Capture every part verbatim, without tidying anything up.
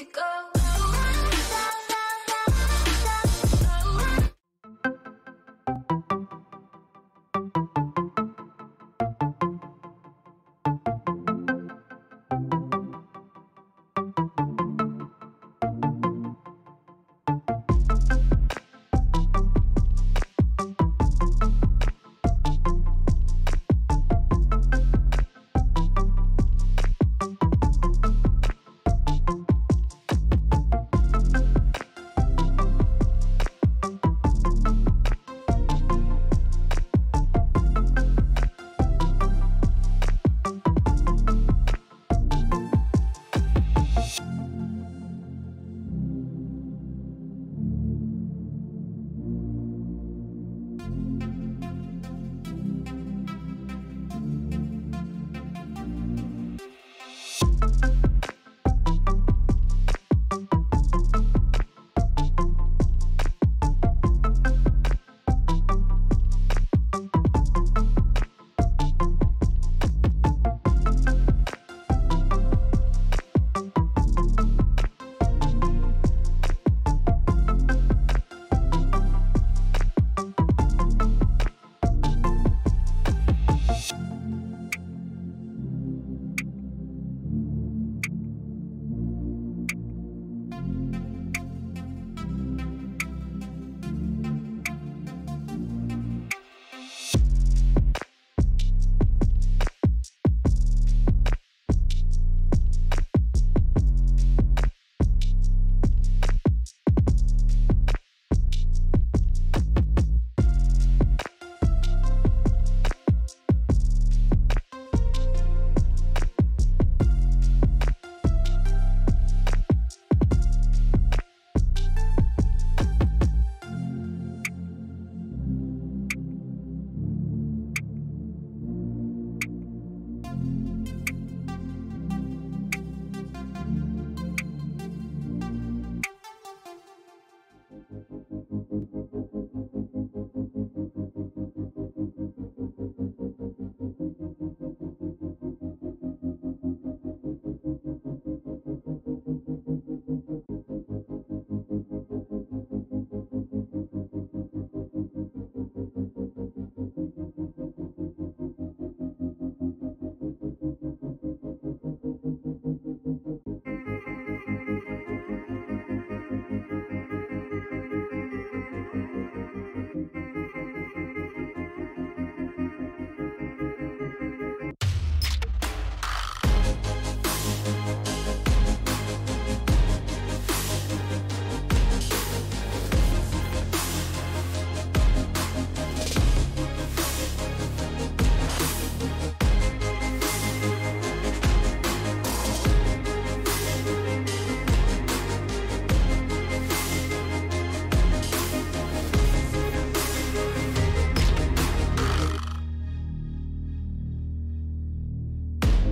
to go.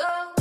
go.